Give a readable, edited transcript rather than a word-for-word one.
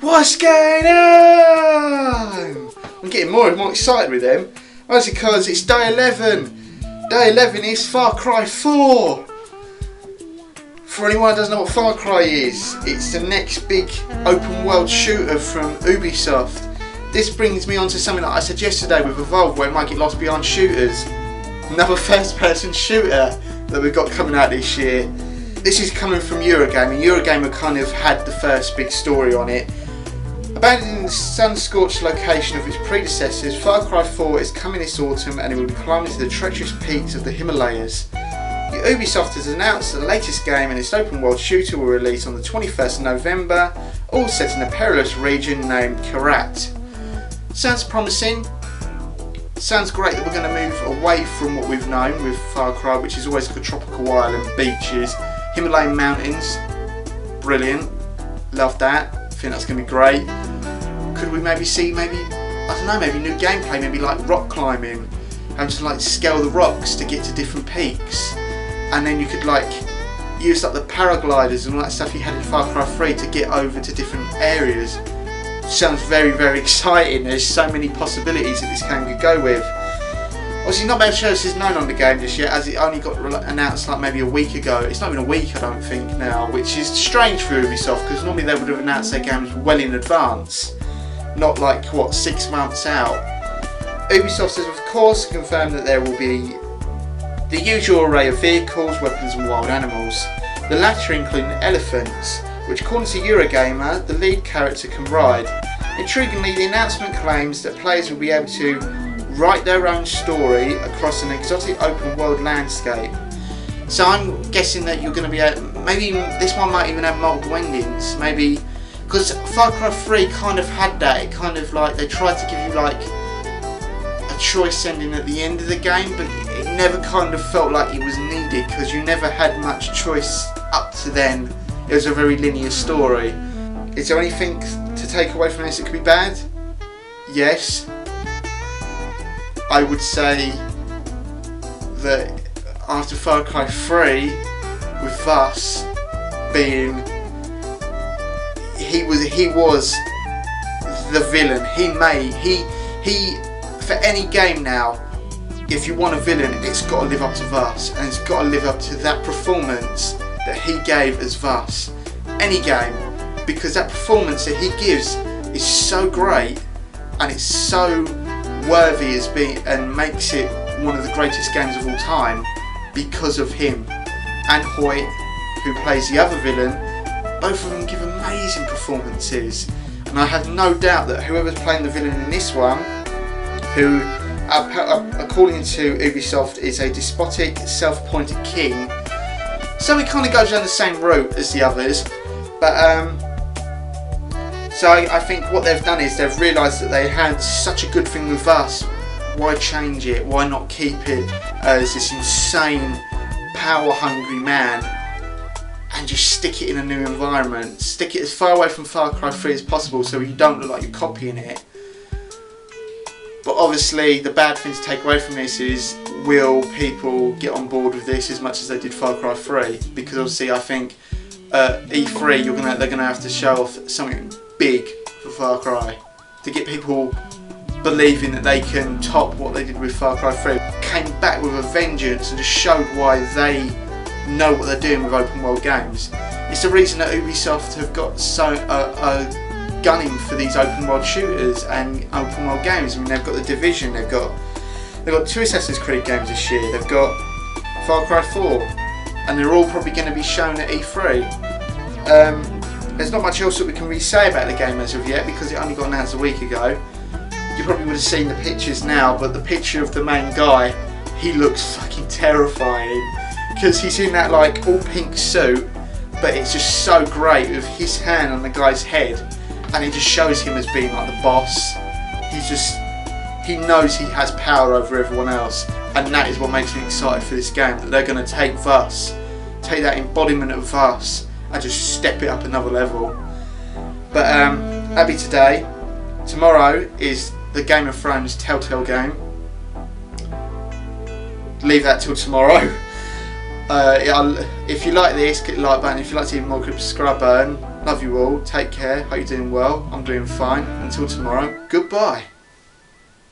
What's going on? I'm getting more and more excited with them. That's because it's day 11. Day 11 is Far Cry 4. For anyone who doesn't know what Far Cry is, it's the next big open world shooter from Ubisoft. This brings me on to something that I said yesterday with Evolve, where it might get lost behind shooters. Another first person shooter that we've got coming out this year. This is coming from Eurogamer. Eurogamer kind of had the first big story on it. Abandoning the sun-scorched location of its predecessors, Far Cry 4 is coming this autumn and it will be climbing to the treacherous peaks of the Himalayas. Ubisoft has announced that the latest game and its open world shooter will release on the 21st of November, all set in a perilous region named Karat. Sounds promising. Sounds great that we're going to move away from what we've known with Far Cry, which is always like a tropical island, beaches, Himalayan mountains. Brilliant. Love that. I think that's going to be great. Could we maybe see maybe new gameplay, maybe like rock climbing, and to like scale the rocks to get to different peaks, and then you could like use like the paragliders and all that stuff you had in Far Cry 3 to get over to different areas. Sounds very, very exciting. There's so many possibilities that this game could go with. Obviously not much else is known on the game just yet, as it only got announced like maybe a week ago. It's not even a week, I don't think, now, which is strange for Ubisoft, because normally they would have announced their games well in advance, not like what, 6 months out. Ubisoft has of course confirmed that there will be the usual array of vehicles, weapons and wild animals, the latter including elephants, which according to Eurogamer, the lead character can ride. Intriguingly, the announcement claims that players will be able to write their own story across an exotic open world landscape. So I'm guessing that you're going to be able, maybe this one might even have multiple endings, maybe, because Far Cry 3 kind of had that. It kind of like, they tried to give you like a choice ending at the end of the game, but it never kind of felt like it was needed, because you never had much choice up to then. It was a very linear story. Is there anything to take away from this that could be bad? Yes. I would say that after Far Cry 3, with Vaas being, he was the villain. He for any game now, if you want a villain, it's got to live up to Vaas, and it's got to live up to that performance that he gave as Vaas. Any game, because that performance that he gives is so great, and it's so worthy as being, and makes it one of the greatest games of all time because of him. And Hoyt, who plays the other villain, both of them give amazing performances, and I have no doubt that whoever's playing the villain in this one, who according to Ubisoft is a despotic, self-appointed king, so he kind of goes down the same route as the others, but so I think what they've done is they've realised that they had such a good thing with Vaas, why change it, why not keep it as this insane power hungry man and just stick it in a new environment, stick it as far away from Far Cry 3 as possible so you don't look like you're copying it. But obviously the bad thing to take away from this is, will people get on board with this as much as they did Far Cry 3? Because obviously I think E3 they're going to have to show off something big for Far Cry to get people believing that they can top what they did with Far Cry 3. Came back with a vengeance and just showed why they know what they're doing with open world games. It's the reason that Ubisoft have got so gunning for these open world shooters and open world games. I mean, they've got The Division, they've got two Assassin's Creed games this year, they've got Far Cry 4, and they're all probably going to be shown at E3. There's not much else that we can really say about the game as of yet, because it only got announced a week ago. You probably would have seen the pictures now, but the picture of the main guy, he looks fucking terrifying, because he's in that like all pink suit, but it's just so great with his hand on the guy's head, and it just shows him as being like the boss. He's just, he knows he has power over everyone else, and that is what makes me excited for this game, that they're going to take Vaas, take that embodiment of Vaas, and just step it up another level. But that'll be today. Tomorrow is the Game of Thrones Telltale game. Leave that till tomorrow. If you like this, click the like button. If you like to see more, click the subscribe button. Love you all, take care, hope you're doing well, I'm doing fine. Until tomorrow, goodbye.